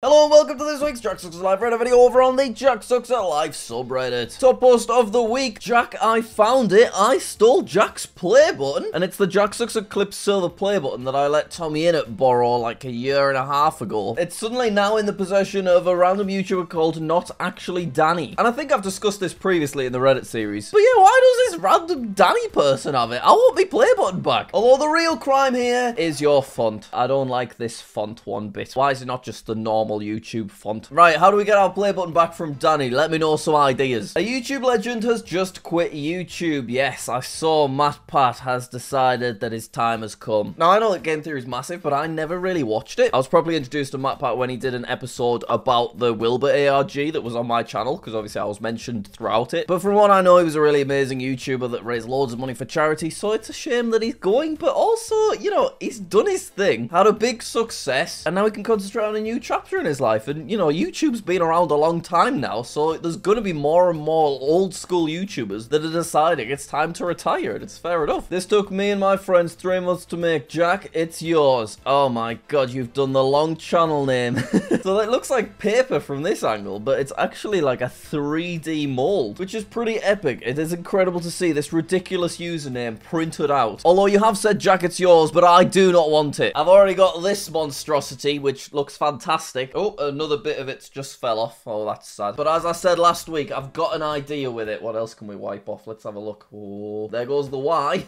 Hello and welcome to this week's Jack Sucks at Life Reddit video over on the Jack Sucks at Life subreddit. Top post of the week, Jack, I found it, I stole Jack's play button. And it's the Jack Sucks at Clips silver play button that I let Tommy Innit borrow like a year and a half ago. It's suddenly now in the possession of a random YouTuber called Not Actually Danny. And I think I've discussed this previously in the Reddit series. But yeah, why does this random Danny person have it? I want my play button back. Although the real crime here is your font. I don't like this font one bit. Why is it not just the normal YouTube font? Right, how do we get our play button back from Danny? Let me know some ideas. A YouTube legend has just quit YouTube. Yes, I saw MatPat has decided that his time has come. Now, I know that Game Theory is massive, but I never really watched it. I was probably introduced to MatPat when he did an episode about the Wilbur ARG that was on my channel, because obviously I was mentioned throughout it. But from what I know, he was a really amazing YouTuber that raised loads of money for charity, so it's a shame that he's going, but also, you know, he's done his thing, had a big success, and now he can concentrate on a new chapter in his life. And you know, YouTube's been around a long time now, so there's gonna be more and more old school YouTubers that are deciding it's time to retire, and it's fair enough. This took me and my friends 3 months to make. Jack, it's yours. Oh my god, you've done the long channel name. So it looks like paper from this angle, but it's actually like a 3D mold, which is pretty epic. It is incredible to see this ridiculous username printed out. Although you have said, Jack, it's yours, but I do not want it. I've already got this monstrosity, which looks fantastic. Oh, another bit of it's just fell off. Oh, that's sad. But as I said last week, I've got an idea with it. What else can we wipe off? Let's have a look. Oh, there goes the Y.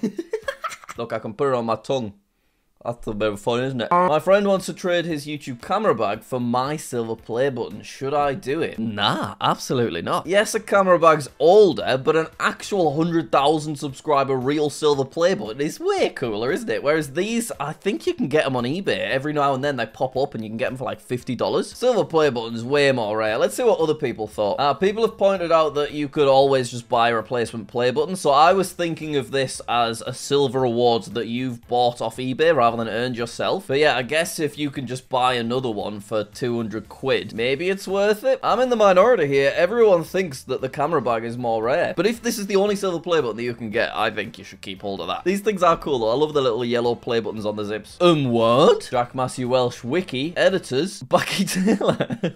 Look, I can put it on my tongue. That's a bit of fun, isn't it? My friend wants to trade his YouTube camera bag for my silver play button. Should I do it? Nah, absolutely not. Yes, a camera bag's older, but an actual 100,000 subscriber real silver play button is way cooler, isn't it? Whereas these, I think you can get them on eBay. Every now and then they pop up and you can get them for like $50. Silver play button's way more rare. Let's see what other people thought. People have pointed out that you could always just buy a replacement play button. So I was thinking of this as a silver award that you've bought off eBay rather than earned yourself. But yeah, I guess if you can just buy another one for 200 quid, maybe it's worth it. I'm in the minority here. Everyone thinks that the camera bag is more rare. But if this is the only silver play button that you can get, I think you should keep hold of that. These things are cool though. I love the little yellow play buttons on the zips. What? JackMasseyWelsh wiki, editors, Bucky Taylor.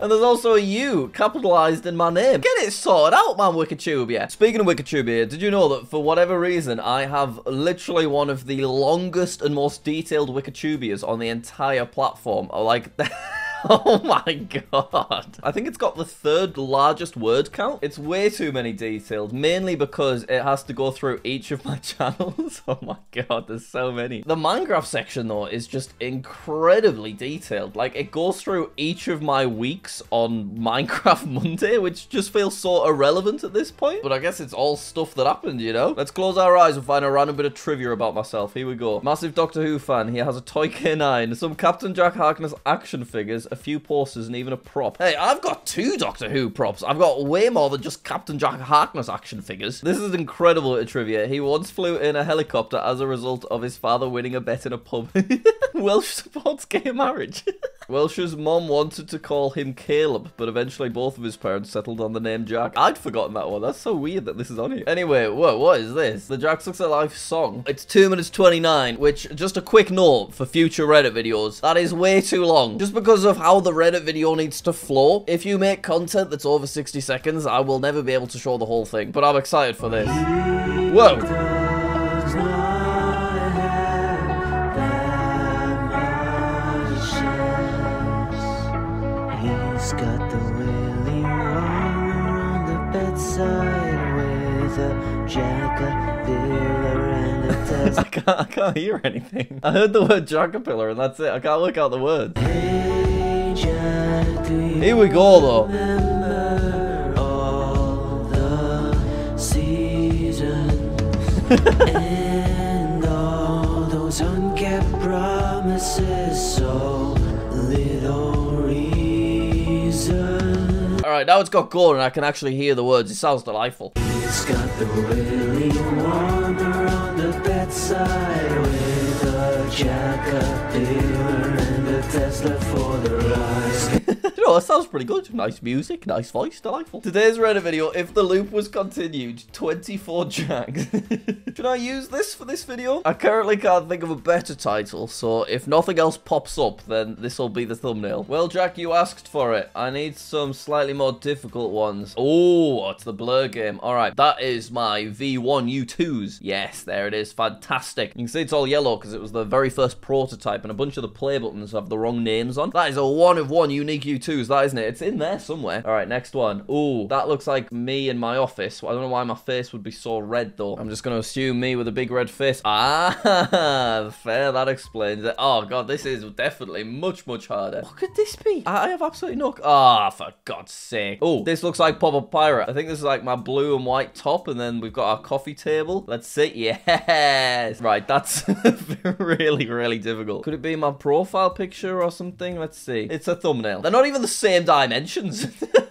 And there's also a U capitalized in my name. Get it sorted out, man, Wikitubia. Speaking of Wikitubia, did you know that for whatever reason, I have literally one of the longest and most detailed Wikitubias on the entire platform? Like, oh my god. I think it's got the third largest word count. It's way too many details, mainly because it has to go through each of my channels. Oh my god, there's so many. The Minecraft section, though, is just incredibly detailed. Like, it goes through each of my weeks on Minecraft Monday, which just feels so irrelevant at this point. But I guess it's all stuff that happened, you know? Let's close our eyes and find a random bit of trivia about myself. Here we go. Massive Doctor Who fan. He has a toy K9, some Captain Jack Harkness action figures, a few posters, and even a prop. Hey, I've got two Doctor Who props. I've got way more than just Captain Jack Harkness action figures. This is incredible at trivia. He once flew in a helicopter as a result of his father winning a bet in a pub. Welsh supports gay marriage. Welsh's mom wanted to call him Caleb, but eventually both of his parents settled on the name Jack. I'd forgotten that one. That's so weird that this is on here. Anyway, whoa, what is this? The Jack Sucks at Life song. It's 2:29, which, just a quick note for future Reddit videos, that is way too long. Just because of how the Reddit video needs to flow. If you make content that's over 60 seconds, I will never be able to show the whole thing, but I'm excited for this. Whoa! I can't hear anything. I heard the word Jackapillar and that's it. I can't work out the word. Here we go, though. And all those unkept promises, so little reason. Alright, now it's got going and I can actually hear the words. It sounds delightful. It's got the really warm around the bedside with a Jackapillar and a Tesla for the rise. know, that sounds pretty good. Nice music, nice voice, delightful. Today's Reddit video, if the loop was continued, 24 jacks. Should I use this for this video? I currently can't think of a better title, so if nothing else pops up, then this will be the thumbnail. Well, Jack, you asked for it. I need some slightly more difficult ones. Oh, it's the Blur game. All right, that is my V1 U2s. Yes, there it is. Fantastic. You can see it's all yellow because it was the very first prototype, and a bunch of the play buttons have the wrong names on. That is a one-of-one unique U2s, that isn't it? It's in there somewhere. All right, next one. Ooh, that looks like me in my office. I don't know why my face would be so red, though. I'm just going to assume me with a big red face. Ah, fair. That explains it. Oh, God, this is definitely much, much harder. What could this be? I have absolutely no... Ah, for God's sake. Oh, this looks like Pop-Up Pirate. I think this is like my blue and white top, and then we've got our coffee table. Let's see. Yes. Right, that's really, really difficult. Could it be my profile picture or something? Let's see. It's a thumbnail. They're not even the same dimensions.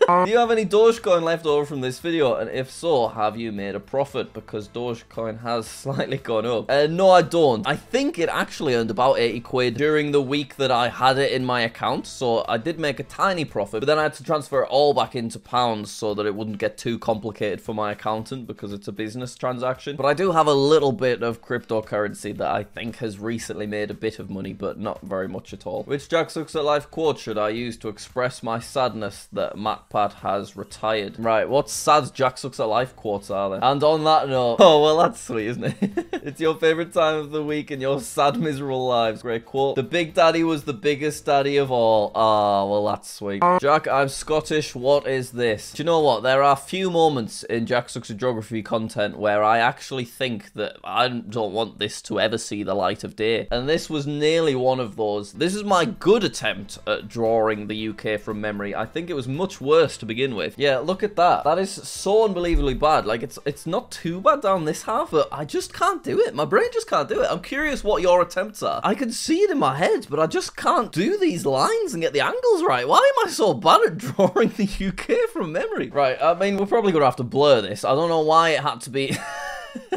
Do you have any Dogecoin left over from this video? And if so, have you made a profit? Because Dogecoin has slightly gone up. No, I don't. I think it actually earned about 80 quid during the week that I had it in my account. So I did make a tiny profit, but then I had to transfer it all back into pounds so that it wouldn't get too complicated for my accountant because it's a business transaction. But I do have a little bit of cryptocurrency that I think has recently made a bit of money, but not very much at all. Which Jack Sucks at Life quote should I use to express my sadness that MatPat has retired? Right, what sad Jack Sucks at Life quotes are there? And on that note, oh, well, that's sweet, isn't it? It's your favorite time of the week in your sad, miserable lives. Great quote. The big daddy was the biggest daddy of all. Ah, well, that's sweet. Jack, I'm Scottish. What is this? Do you know what? There are few moments in Jack Sucks at Geography content where I actually think that I don't want this to ever see the light of day. And this was nearly one of those. This is my good attempt at drawing the UK from memory. I think it was much worse to begin with. Yeah, look at that. That is so unbelievably bad. Like, it's not too bad down this half, but I just can't do it. My brain just can't do it. I'm curious what your attempts are. I can see it in my head, but I just can't do these lines and get the angles right. Why am I so bad at drawing the UK from memory? Right, I mean, we're probably gonna have to blur this. I don't know why it had to be...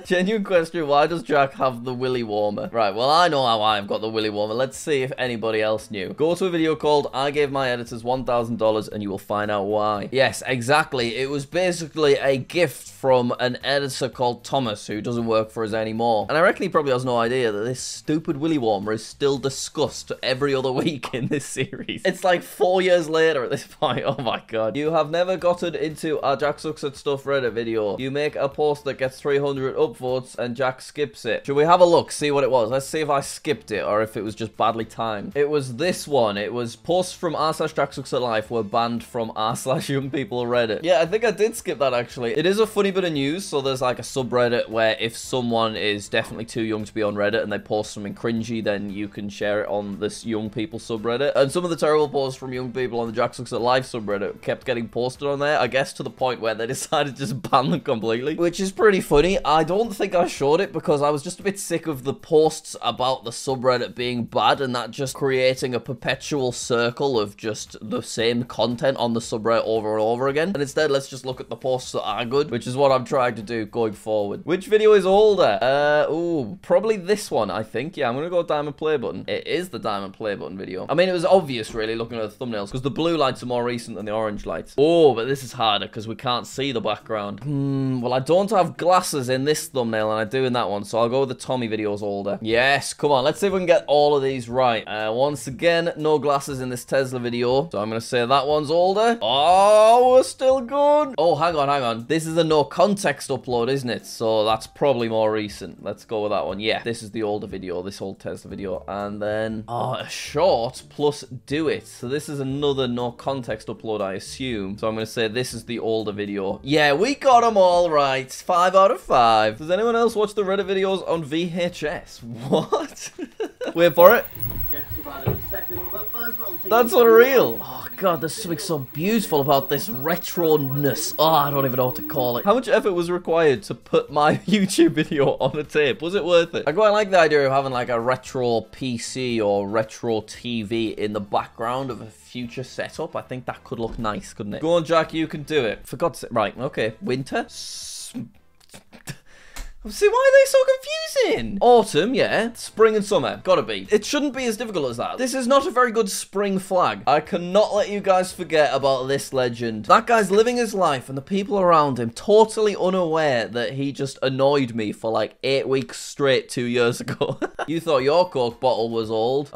Genuine question, why does Jack have the willy warmer? Right, well, I know how I've got the willy warmer. Let's see if anybody else knew. Go to a video called I Gave My Editors $1,000 and you will find out why. Yes, exactly. It was basically a gift from an editor called Thomas who doesn't work for us anymore. And I reckon he probably has no idea that this stupid willy warmer is still discussed every other week in this series. It's like 4 years later at this point. Oh my God. You have never gotten into our Jack Sucks at Stuff Reddit video. You make a post that gets 300 upvotes and Jack skips it. Should we have a look, see what it was? Let's see if I skipped it or if it was just badly timed. It was this one. It was posts from r/JackSucksAtLife were banned from r/YoungPeopleReddit. Yeah, I think I did skip that actually. It is a funny bit of news. So there's like a subreddit where if someone is definitely too young to be on Reddit and they post something cringy, then you can share it on this young people subreddit. And some of the terrible posts from young people on the Jack Sucks at Life subreddit kept getting posted on there, I guess to the point where they decided to just ban them completely, which is pretty funny. I don't think I showed it because I was just a bit sick of the posts about the subreddit being bad and that just creating a perpetual circle of just the same content on the subreddit over and over again. And instead, let's just look at the posts that are good, which is what I'm trying to do going forward. Which video is older? Ooh, probably this one, I think. Yeah, I'm gonna go diamond play button. It is the diamond play button video. I mean, it was obvious really looking at the thumbnails because the blue lights are more recent than the orange lights. Oh, but this is harder because we can't see the background. Well, I don't have glasses in this thumbnail and I do in that one, so I'll go with the Tommy videos older. Yes, come on, let's see if we can get all of these right. Once again, no glasses in this Tesla video, so I'm gonna say that one's older. Oh, we're still good. Oh, hang on, this is a no context upload, isn't it? So that's probably more recent. Let's go with that one. Yeah, this is the older video, this old Tesla video. And then a short plus do it, so this is another no context upload, I assume, so I'm gonna say this is the older video. Yeah, we got them all right. 5 out of 5. Does anyone else watch the Reddit videos on VHS? What? Wait for it. That's unreal. Oh God, there's something so beautiful about this retroness. Oh, I don't even know what to call it. How much effort was required to put my YouTube video on a tape? Was it worth it? I quite like the idea of having like a retro PC or retro TV in the background of a future setup. I think that could look nice, couldn't it? Go on, Jack, you can do it. For God's sake. Right, okay. Winter? See, why are they so confusing? Autumn, yeah. Spring and summer. Gotta be. It shouldn't be as difficult as that. This is not a very good spring flag. I cannot let you guys forget about this legend. That guy's living his life and the people around him totally unaware that he just annoyed me for like 8 weeks straight 2 years ago. You thought your Coke bottle was old.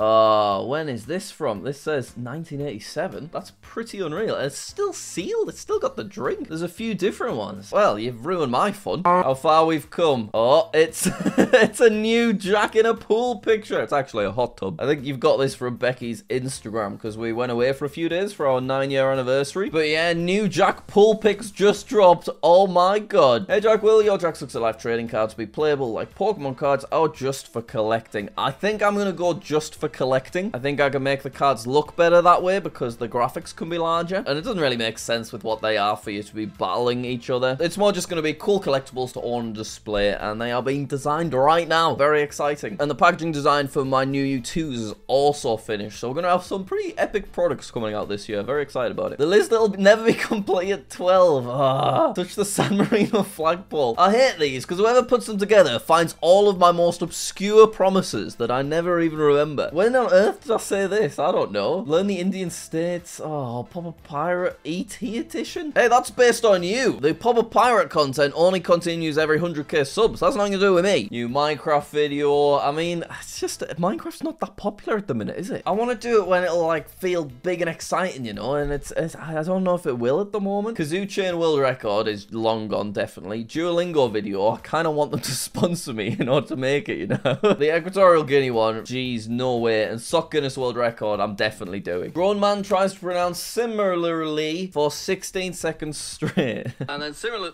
When is this from? This says 1987. That's pretty unreal. And it's still sealed. It's still got the drink. There's a few different ones. Well, you've ruined my fun. How far we've come. Oh, it's it's a new Jack in a pool picture. It's actually a hot tub. I think you've got this from Becky's Instagram because we went away for a few days for our 9-year anniversary. But yeah, new Jack pool pics just dropped. Oh my god. Hey Jack, will your Jack Sucks at Life trading cards be playable like Pokemon cards or just for collecting? I think I'm gonna go just for collecting. I think I can make the cards look better that way because the graphics can be larger. And it doesn't really make sense with what they are for you to be battling each other. It's more just gonna be cool collectibles to own and display. And they are being designed right now. Very exciting. And the packaging design for my new U2s is also finished. So we're going to have some pretty epic products coming out this year. Very excited about it. The list that'll never be complete at 12. Touch the San Marino flagpole. I hate these because whoever puts them together finds all of my most obscure promises that I never even remember. When on earth did I say this? I don't know. Learn the Indian states. Oh, Pop-Up Pirate ET edition? Hey, that's based on you. The Pop-Up Pirate content only continues every 100k subs. That's nothing to do with me. New Minecraft video. I mean, it's just Minecraft's not that popular at the minute, is it? I want to do it when it'll like feel big and exciting, you know. And it's I don't know if it will at the moment. Kazoo Chain World Record is long gone, definitely. Duolingo video. I kind of want them to sponsor me in order to make it, you know. The Equatorial Guinea one. Geez, no way. And Sock Guinness World Record. I'm definitely doing. Grown man tries to pronounce similarly for 16 seconds straight. And then similarly.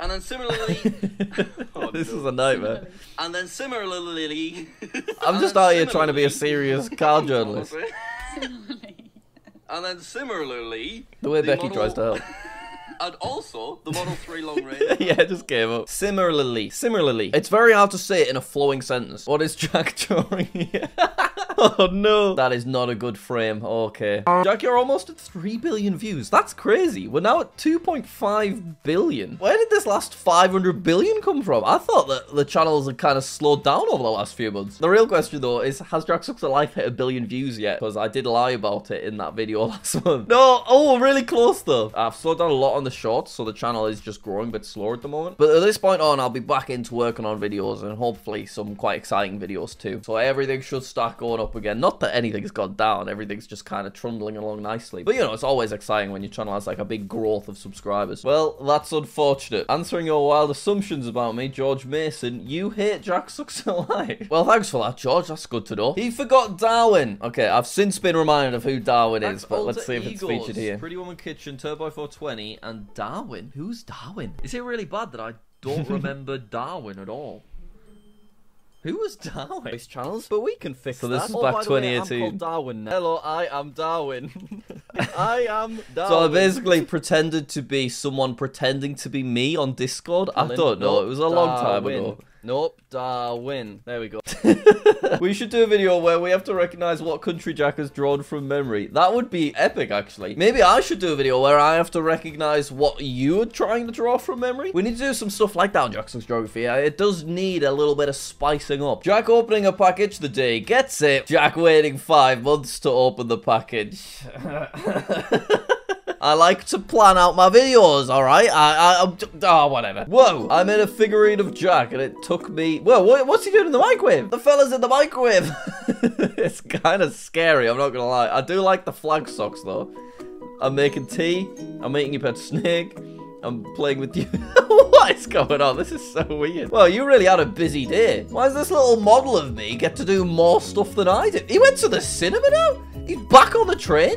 And then similarly... oh, this is a nightmare. And then similarly... I'm just out here trying to be a serious car journalist. And then similarly... The way Becky tries to help. And also, the Model 3 long range. Yeah, it just gave up. Similarly. It's very hard to say it in a flowing sentence. What is Jack drawing here? Oh no. That is not a good frame. Okay. Jack, you're almost at 3 billion views. That's crazy. We're now at 2.5 billion. Where did this last 500 billion come from? I thought that the channels had kind of slowed down over the last few months. The real question though is, has Jack Sucks at Life hit a billion views yet? Because I did lie about it in that video last month. No. Oh, really close though. I've slowed down a lot on the shorts, so the channel is just growing a bit slower at the moment. But at this point on, I'll be back into working on videos and hopefully some quite exciting videos too. So everything should start going up again. Not that anything's gone down, everything's just kind of trundling along nicely. But you know, it's always exciting when your channel has like a big growth of subscribers. Well, that's unfortunate. Answering your wild assumptions about me, George Mason, you hate Jack Sucks at Life. Well, thanks for that, George. That's good to know. He forgot Darwin. Okay, I've since been reminded of who Darwin is, but let's see if it's featured here. Pretty Woman Kitchen, Turbo 420, and Darwin. Who's Darwin? Is it really bad that I don't remember Darwin at all? Who was Darwin? These channels, but we can fix that. So this is back 2018. I'm called Darwin now. Hello, I am Darwin. I am Darwin. So I basically pretended to be someone pretending to be me on Discord. I don't know. It was a long time ago. Nope, Darwin. There we go. We should do a video where we have to recognize what country Jack has drawn from memory. That would be epic, actually. Maybe I should do a video where I have to recognize what you're trying to draw from memory. We need to do some stuff like that on Jackson's Geography. It does need a little bit of spicing up. Jack opening a package the day he gets it. Jack waiting 5 months to open the package. I like to plan out my videos, all right? Oh, whatever. Whoa, I made a figurine of Jack and it took me... Whoa, what's he doing in the microwave? The fella's in the microwave. It's kind of scary, I'm not gonna lie. I do like the flag socks, though. I'm making tea. I'm eating your pet snake. I'm playing with you. What is going on? This is so weird. Well, you really had a busy day. Why does this little model of me get to do more stuff than I did? He went to the cinema now? He's back on the train?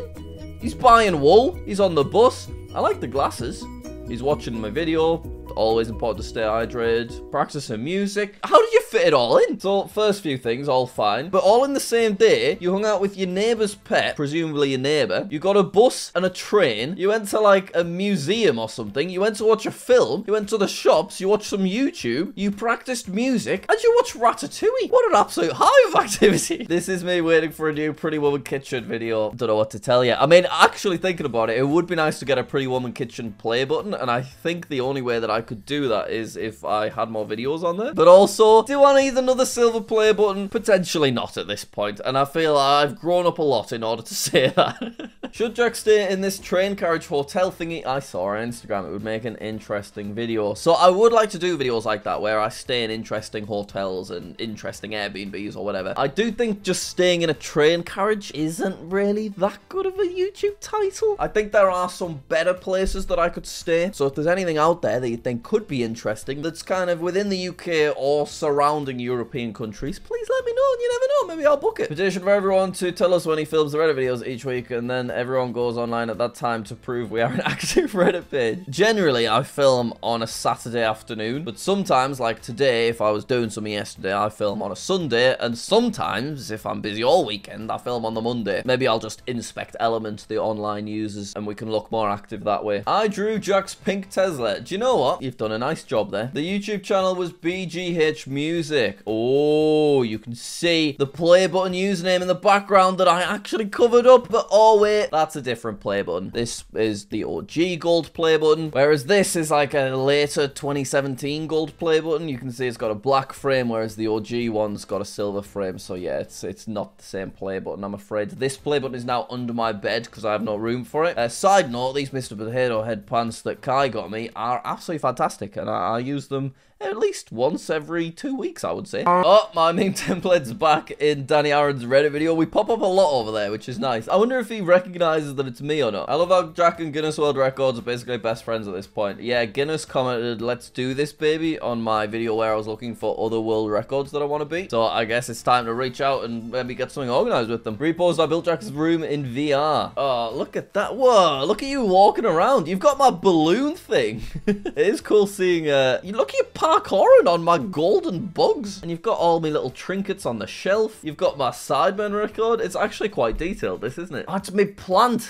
He's buying wool. He's on the bus. I like the glasses. He's watching my video. Always important to stay hydrated. Practicing music. How did you fit it all in? So, first few things, all fine. But all in the same day, you hung out with your neighbour's pet, presumably your neighbour. You got a bus and a train. You went to, like, a museum or something. You went to watch a film. You went to the shops. You watched some YouTube. You practiced music. And you watched Ratatouille. What an absolute high of activity. This is me waiting for a new Pretty Woman Kitchen video. Don't know what to tell you. I mean, actually thinking about it, it would be nice to get a Pretty Woman Kitchen play button. And I think the only way that I I could do that is if I had more videos on there. But also, do I need another silver play button? Potentially not at this point, and I feel I've grown up a lot in order to say that. Should Jack stay in this train carriage hotel thingy I saw on Instagram? It would make an interesting video. So I would like to do videos like that where I stay in interesting hotels and interesting Airbnbs or whatever. I do think just staying in a train carriage isn't really that good of a YouTube title. I think there are some better places that I could stay. So if there's anything out there that you think could be interesting that's kind of within the UK or surrounding European countries, please let me know. You never know, maybe I'll book it. Petition for everyone to tell us when he films the Reddit videos each week, and then everyone goes online at that time to prove we are an active Reddit page. Generally, I film on a Saturday afternoon, but sometimes, like today, if I was doing something yesterday, I film on a Sunday, and sometimes, if I'm busy all weekend, I film on the Monday. Maybe I'll just inspect elements, the online users, and we can look more active that way. I drew Jack's pink Tesla. Do you know what? You've done a nice job there. The YouTube channel was BGH Music. Oh, you can see the play button username in the background that I actually covered up, but oh wait, that's a different play button. This is the OG gold play button, whereas this is like a later 2017 gold play button. You can see it's got a black frame, whereas the OG one's got a silver frame. So yeah, it's not the same play button, I'm afraid. This play button is now under my bed because I have no room for it. Side note, these Mr. Potato Head pants that Kai got me are absolutely fantastic, and I use them at least once every 2 weeks, I would say. Oh, my meme template's back in Danny Aaron's Reddit video. We pop up a lot over there, which is nice. I wonder if he recognises that it's me or not. I love how Jack and Guinness World Records are basically best friends at this point. Yeah, Guinness commented, "Let's do this, baby," on my video where I was looking for other world records that I want to beat. So I guess it's time to reach out and maybe get something organised with them. Reposed, I built Jack's room in VR. Oh, look at that. Whoa, look at you walking around. You've got my balloon thing. It is cool seeing, look at your parkouring on my golden bugs, and you've got all my little trinkets on the shelf. You've got my Sidemen record. It's actually quite detailed, this, isn't it? Oh, it's me plant.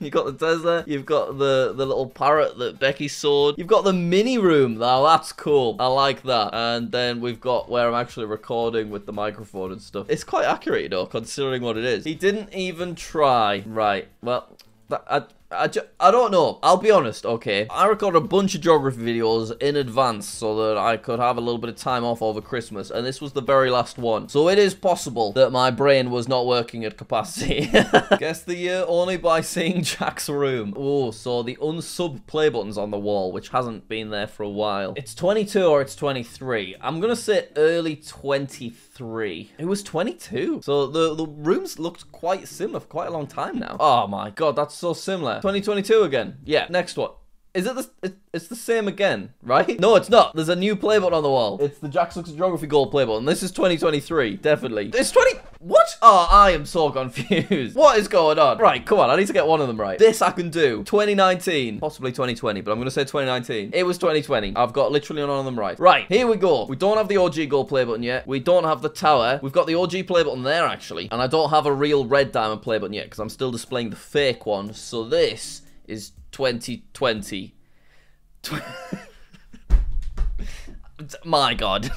You've got the Tesla. You've got the little parrot that Becky sewed. You've got the mini room. Now that's cool. I like that. And then we've got where I'm actually recording with the microphone and stuff. It's quite accurate, you know, considering what it is. He didn't even try. Right. Well, that, I don't know. I'll be honest, okay? I recorded a bunch of geography videos in advance so that I could have a little bit of time off over Christmas, and this was the very last one. So it is possible that my brain was not working at capacity. Guess the year only by seeing Jack's room. Oh, so the unsub play button's on the wall, which hasn't been there for a while. It's 22 or it's 23. I'm gonna say early 23. It was 22. So the rooms looked quite similar for quite a long time now. Oh my god, that's so similar. 2022 again. Yeah, next one. Is it the... It's the same again, right? No, it's not. There's a new play button on the wall. It's the Jack Sucks Geography Gold play button. This is 2023, definitely. It's 20... What? Oh, I am so confused. What is going on? Right, come on. I need to get one of them right. This I can do. 2019. Possibly 2020, but I'm going to say 2019. It was 2020. I've got literally none of them right. Right, here we go. We don't have the OG gold play button yet. We don't have the tower. We've got the OG play button there, actually. And I don't have a real red diamond play button yet because I'm still displaying the fake one. So this is 2020. My god.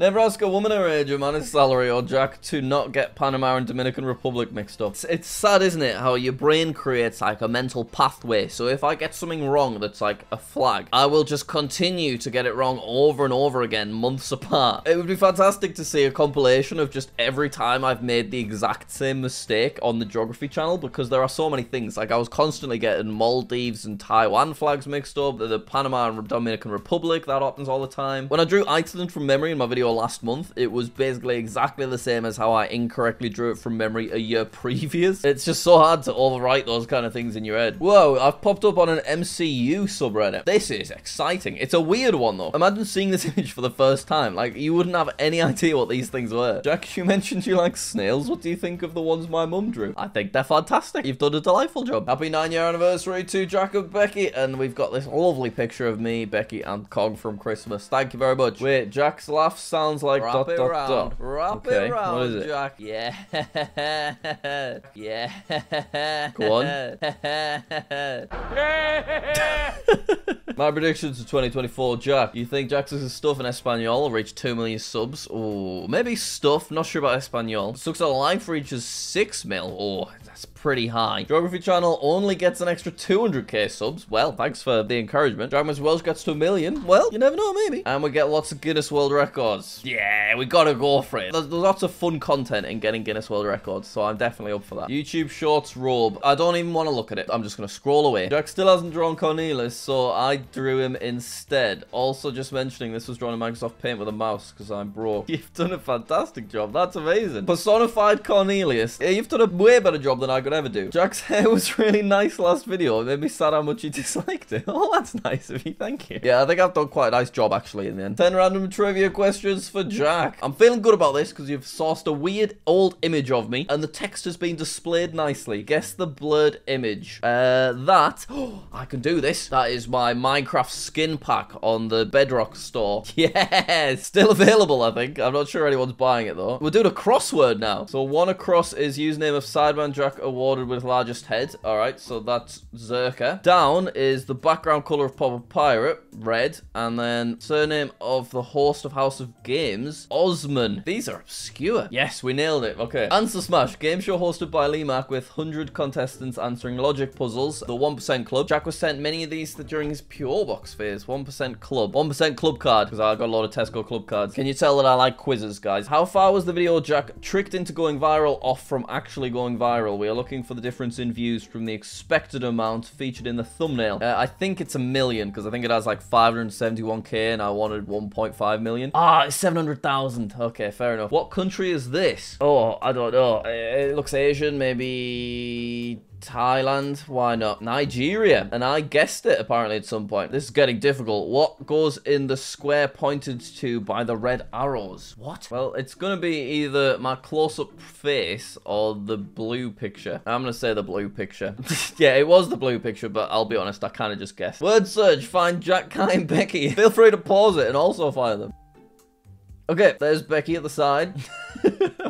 Never ask a woman her age, a man's salary, or Jack to not get Panama and Dominican Republic mixed up. It's sad, isn't it, how your brain creates like a mental pathway. So if I get something wrong that's like a flag, I will just continue to get it wrong over and over again, months apart. It would be fantastic to see a compilation of just every time I've made the exact same mistake on the geography channel, because there are so many things. Like I was constantly getting Maldives and Taiwan flags mixed up, the Panama and Dominican Republic, that happens all the time. When I drew Iceland from memory in my video last month, it was basically exactly the same as how I incorrectly drew it from memory a year previous. It's just so hard to overwrite those kind of things in your head. Whoa, I've popped up on an MCU subreddit. This is exciting. It's a weird one though. Imagine seeing this image for the first time. Like, you wouldn't have any idea what these things were. Jack, you mentioned you like snails. What do you think of the ones my mum drew? I think they're fantastic. You've done a delightful job. Happy 9-year anniversary to Jack and Becky. And we've got this lovely picture of me, Becky, and Kong from Christmas. Thank you very much. Wait, Jack's laugh sounds like dot, dot, dot. Wrap it round, what is it? Jack. Yeah. Yeah. Go on. My predictions for 2024, Jack. You think Jack Sucks at Stuff in Espanol will reach 2 million subs? Oh, maybe Stuff. Not sure about Espanol. Sucks at Life reaches 6 mil. Oh, That's pretty high. Geography channel only gets an extra 200k subs. Well, thanks for the encouragement. Dragon's Welsh gets to 1 million. Well, you never know, maybe. And we get lots of Guinness World Records. Yeah, we gotta go for it. There's lots of fun content in getting Guinness World Records, so I'm definitely up for that. YouTube Shorts robe. I don't even want to look at it. I'm just gonna scroll away. Jack still hasn't drawn Cornelius, so I drew him instead. Also, just mentioning this was drawn in Microsoft Paint with a mouse because I'm broke. You've done a fantastic job. That's amazing. Personified Cornelius. Yeah, you've done a way better job than I could ever do. Jack's hair was really nice last video. It made me sad how much he disliked it. Oh, that's nice of you. Thank you. Yeah, I think I've done quite a nice job actually in the end. 10 random trivia questions for Jack. I'm feeling good about this because you've sourced a weird old image of me and the text has been displayed nicely. Guess the blurred image. Oh, I can do this. That is my Minecraft skin pack on the Bedrock store. Yeah, it's still available, I think. I'm not sure anyone's buying it though. We're doing a crossword now. So one across is username of Sidemen Jack awarded with largest head. All right, so that's Zerka. Down is the background color of Pop-Up Pirate, red, and then surname of the host of House of Games, Osman. These are obscure. Yes, we nailed it. Okay. Answer Smash, game show hosted by Lee Mack with 100 contestants answering logic puzzles. The 1% Club. Jack was sent many of these during his Pure Box phase. 1% Club. 1% Club card, because I got a lot of Tesco Club cards. Can you tell that I like quizzes, guys? How far was the video Jack tricked into going viral off from actually going viral? We are looking for the difference in views from the expected amount featured in the thumbnail. I think it's 1 million, because I think it has like 571k and I wanted 1.5 million. Ah, it's 700,000. Okay, fair enough. What country is this? Oh, I don't know. It looks Asian, maybe Thailand. Why not? Nigeria. And I guessed it apparently at some point. This is getting difficult. What goes in the square pointed to by the red arrows? What? Well, it's gonna be either my close-up face or the blue picture. I'm gonna say the blue picture. Yeah, it was the blue picture, but I'll be honest, I kind of just guessed. Word search, find Jack, Kai, and Becky. Feel free to pause it and also find them. Okay, there's Becky at the side.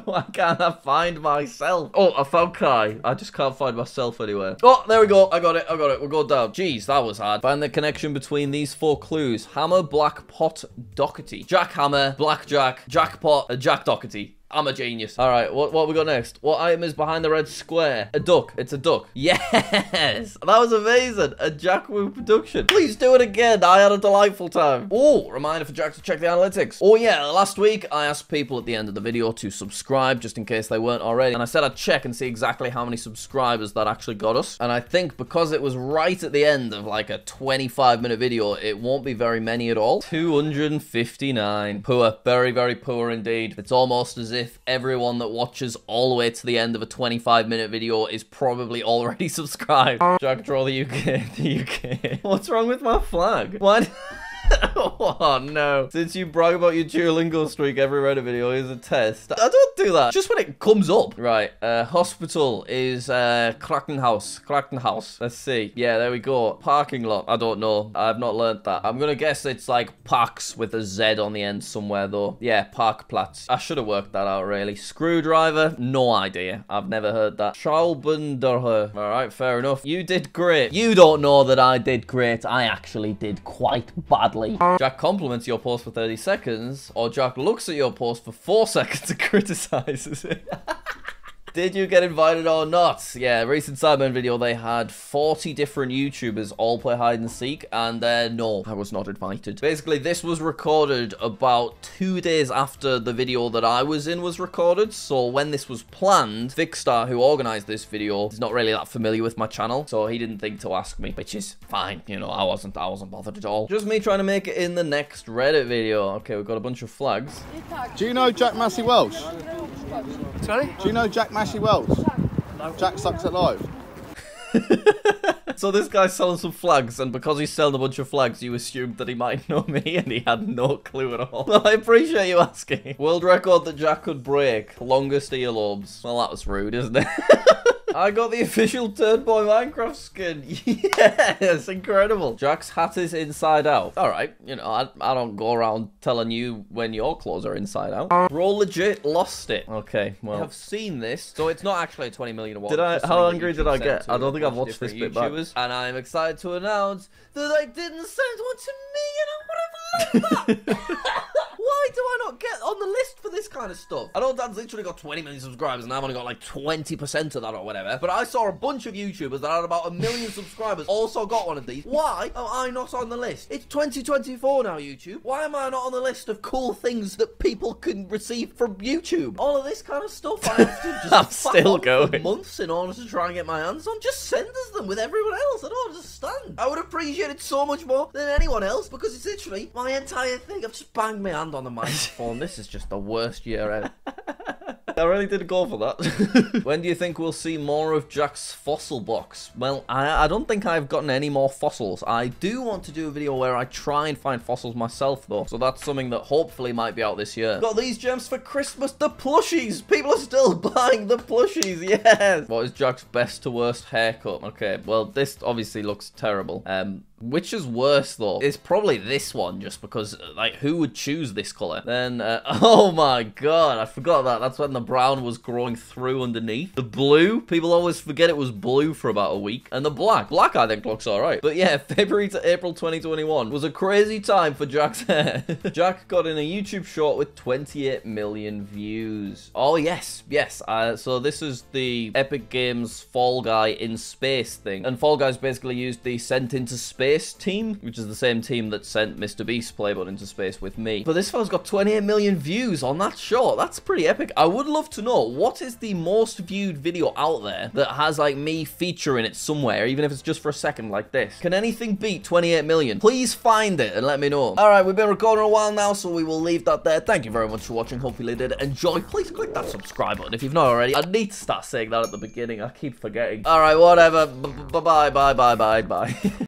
Why can't I find myself? Oh, I found Kai. I just can't find myself anywhere. Oh, there we go. I got it. I got it. We'll go down. Jeez, that was hard. Find the connection between these four clues. Hammer, Black, Pot, Doherty. Jack Hammer, Blackjack, Jackpot, and Jack Doherty. I'm a genius. All right, what we got next? What item is behind the red square? A duck. It's a duck. Yes! That was amazing. A Jack Woo production. Please do it again. I had a delightful time. Oh, reminder for Jack to check the analytics. Oh yeah, last week I asked people at the end of the video to subscribe just in case they weren't already. And I said I'd check and see exactly how many subscribers that actually got us. And I think because it was right at the end of like a 25-minute video, it won't be very many at all. 259. Poor. Very, very poor indeed. It's almost as if everyone that watches all the way to the end of a 25-minute video is probably already subscribed. Jack, draw the UK. The UK. What's wrong with my flag? What? Oh no. Since you brag about your Duolingo streak every Reddit video, here's a test. I don't do that. Just when it comes up. Right, hospital is Krankenhaus. Krankenhaus. Let's see. Yeah, there we go. Parking lot. I don't know. I've not learned that. I'm gonna guess it's like parks with a Z on the end somewhere though. Yeah, Parkplatz. I should have worked that out really. Screwdriver? No idea. I've never heard that. Schraubendreher. Alright, fair enough. You did great. You don't know that I did great. I actually did quite badly. Jack compliments your post for 30 seconds, or Jack looks at your post for 4 seconds and criticizes it. Did you get invited or not? Yeah, recent Sidemen video, they had 40 different YouTubers all play hide and seek, and no, I was not invited. Basically, this was recorded about 2 days after the video that I was in was recorded, so when this was planned, Vicstar, who organized this video, is not really that familiar with my channel, so he didn't think to ask me, which is fine. You know, I wasn't bothered at all. Just me trying to make it in the next Reddit video. Okay, we've got a bunch of flags. Do you know JackMasseyWelsh? Sorry? Do you know JackMasseyWelsh? Jack Sucks at Life. So this guy's selling some flags, and because he's selling a bunch of flags, you assumed that he might know me, and he had no clue at all. Well, I appreciate you asking. World record that Jack could break. Longest earlobes. Well, that was rude, isn't it? I got the official Turd Boy Minecraft skin. Yes, incredible. Jack's hat is inside out. All right, you know, I don't go around telling you when your clothes are inside out. Bro legit lost it. Okay, well. I've seen this. So it's not actually a 20 million award. How angry did I get? I don't think I've watched this bit back. And I'm excited to announce that I didn't send one to me and I would have loved that. Why Why do I not get on the list for this kind of stuff? I know Dan's literally got 20 million subscribers and I've only got like 20% of that or whatever, but I saw a bunch of YouTubers that had about 1 million subscribers also got one of these. Why am I not on the list? It's 2024 now, YouTube. Why am I not on the list of cool things that people can receive from YouTube? All of this kind of stuff I have to just I'm still going for months in order to try and get my hands on. Just send us them with everyone else. I don't understand. I would appreciate it so much more than anyone else because it's literally my entire thing. I've just banged my hand on the microphone. This is just the worst year ever. I really did go for that. When do you think we'll see more of Jack's fossil box? Well, I don't think I've gotten any more fossils. I do want to do a video where I try and find fossils myself, though. So that's something that hopefully might be out this year. Got these gems for Christmas, the plushies. People are still buying the plushies, yes. What is Jack's best to worst haircut? Okay, well, this obviously looks terrible. Which is worse, though? It's probably this one, just because, like, who would choose this color? Then, oh my god, I forgot that. That's when the brown was growing through underneath. The blue, people always forget it was blue for about a week. And the black. Black, I think, looks alright. But yeah, February to April 2021 was a crazy time for Jack's hair. Jack got in a YouTube short with 28 million views. Oh, yes, yes. So this is the Epic Games Fall Guy in Space thing. And Fall Guys basically used the sent into space team, which is the same team that sent Mr. Beast's play button into space with me. But this fella's got 28 million views on that short. That's pretty epic. I would love to know what is the most viewed video out there that has like me featuring it somewhere, even if it's just for a second like this. Can anything beat 28 million? Please find it and let me know. All right, we've been recording a while now, so we will leave that there. Thank you very much for watching. Hopefully you did enjoy. Please click that subscribe button if you've not already. I need to start saying that at the beginning. I keep forgetting. All right, whatever. Bye bye bye bye bye bye.